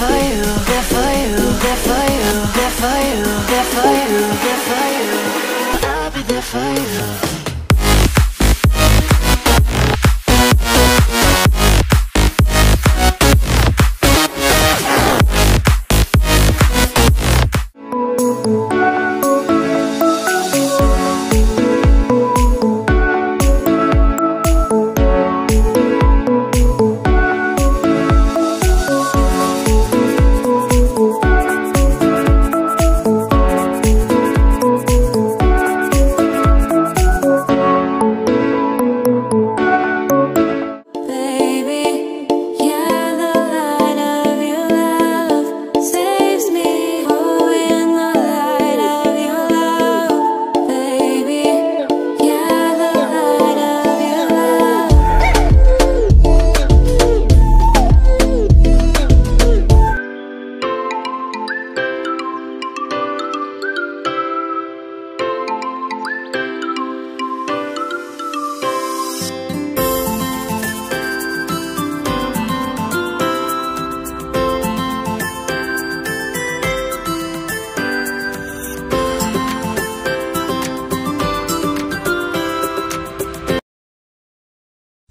there for you. I'll be there for you.